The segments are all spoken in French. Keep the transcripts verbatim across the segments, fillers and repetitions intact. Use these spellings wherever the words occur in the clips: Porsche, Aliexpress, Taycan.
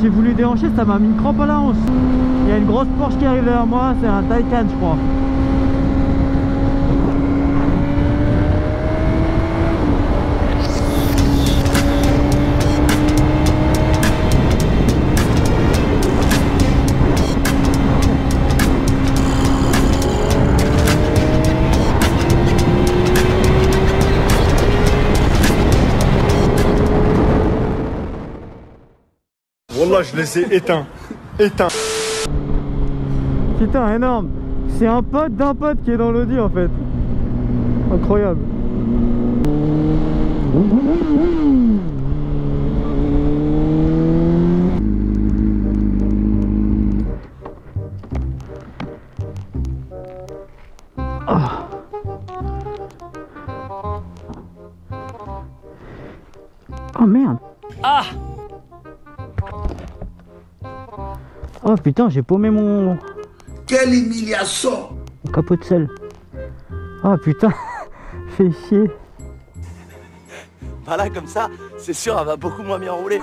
j'ai voulu déhancher, ça m'a mis une crampe à la hanche. Il y a une grosse Porsche qui arrive derrière moi, c'est un Taycan je crois. Wallah, je laissais éteint, éteint. Putain, énorme. C'est un pote d'un pote qui est dans l'Audi en fait. Incroyable. Oh, oh merde. Ah. Oh putain, j'ai paumé mon... Quelle humiliation! Mon capot de sel. Oh putain, fais chier. Bah là, comme ça, c'est sûr, elle va beaucoup moins bien rouler.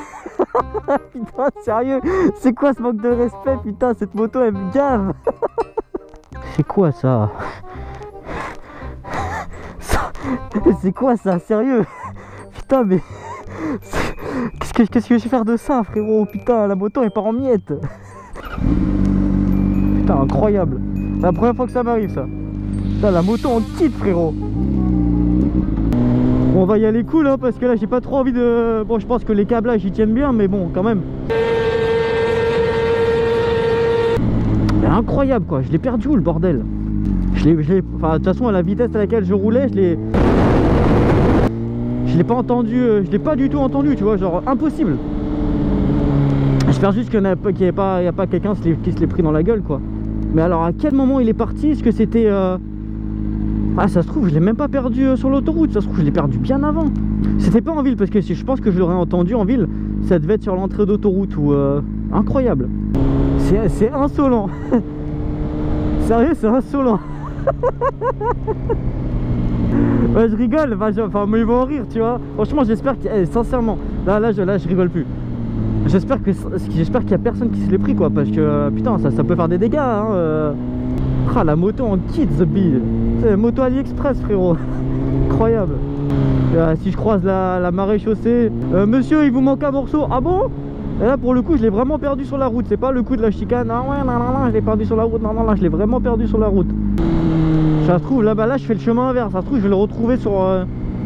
Putain, sérieux, c'est quoi ce manque de respect? Putain, cette moto, elle me gave. C'est quoi ça? ça... C'est quoi ça, sérieux? Putain, mais... Qu'est-ce que... Qu'est-ce que je vais faire de ça, frérot? Putain, la moto, elle part en miettes. Putain, incroyable. C'est la première fois que ça m'arrive ça. Putain, la moto en kit, frérot. Bon, on va y aller cool hein, parce que là j'ai pas trop envie de... Bon, je pense que les câblages ils tiennent bien, mais bon quand même. Mais incroyable quoi, je l'ai perdu le bordel. Je l'ai... Enfin, de toute façon à la vitesse à laquelle je roulais, je l'ai... Je l'ai pas entendu, je l'ai pas du tout entendu, tu vois, genre impossible. J'espère juste qu'il n'y a, qu a pas, pas quelqu'un qui se l'est pris dans la gueule quoi. Mais alors à quel moment il est parti? Est-ce que c'était... Euh... Ah ça se trouve je l'ai même pas perdu sur l'autoroute, ça se trouve je l'ai perdu bien avant. C'était pas en ville parce que si je pense que je l'aurais entendu en ville, ça devait être sur l'entrée d'autoroute ou... Euh... Incroyable. C'est insolent. Sérieux c'est insolent. Ouais, je rigole, bah, je... enfin mais ils vont en rire tu vois. Franchement j'espère que... Eh, sincèrement, là, là, je... là je rigole plus. J'espère qu'il qu n'y a personne qui se l'est pris quoi, parce que putain ça, ça peut faire des dégâts hein, euh... Ah la moto en kit the bill. C'est moto Aliexpress frérot. Incroyable. euh, Si je croise la, la marée chaussée, euh, monsieur il vous manque un morceau. Ah bon? Et là pour le coup je l'ai vraiment perdu sur la route. C'est pas le coup de la chicane. Ah ouais non non non je l'ai perdu sur la route. Non non non je l'ai vraiment perdu sur la route. Ça se trouve là bas là je fais le chemin inverse. Ça se trouve je vais le retrouver sur... Euh...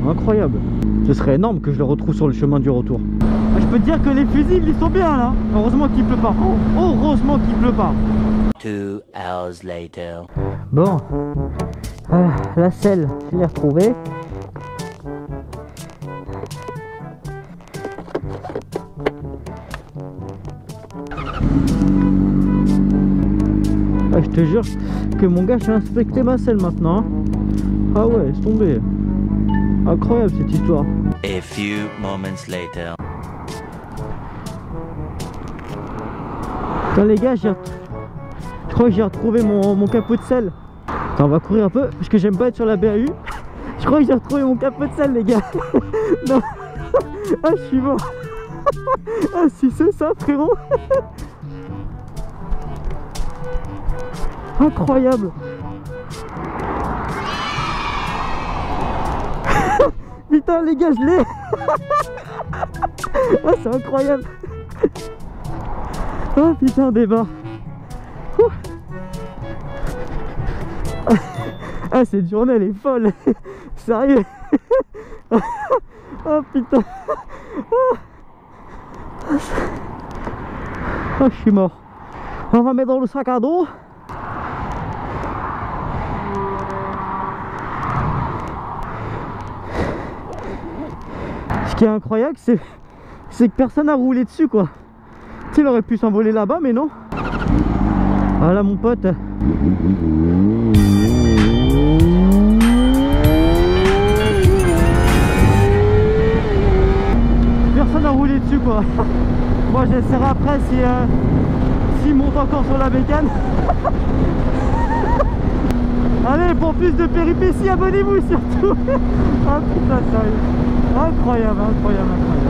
Incroyable. Ce serait énorme que je le retrouve sur le chemin du retour. Je peux te dire que les fusils ils sont bien là. Heureusement qu'il pleut pas. Oh, heureusement qu'il pleut pas. Two hours later. Bon, euh, la selle, je l'ai retrouvée. Ah, je te jure que mon gars, je vais inspecter ma selle maintenant. Ah ouais, c'est tombé. Incroyable cette histoire. A few moments later. Attends les gars, je crois que j'ai retrouvé mon, mon capot de sel. Attends, on va courir un peu, parce que j'aime pas être sur la B A U. Je crois que j'ai retrouvé mon capot de sel les gars. Non. Ah je suis mort. Ah si c'est ça frérot. Incroyable. Putain les gars je l'ai. Ah c'est incroyable. Oh putain des bains. Ah cette journée elle est folle. Sérieux. Oh putain. Oh je suis mort. On va mettre dans le sac à dos. Ce qui est incroyable c'est que personne n'a roulé dessus quoi. Il aurait pu s'envoler là-bas mais non. Ah là mon pote. Personne n'a roulé dessus quoi. Moi j'essaierai après si euh, s'il monte encore sur la bécane. Allez pour plus de péripéties abonnez-vous surtout. Ah putain sérieux. Incroyable, incroyable, incroyable.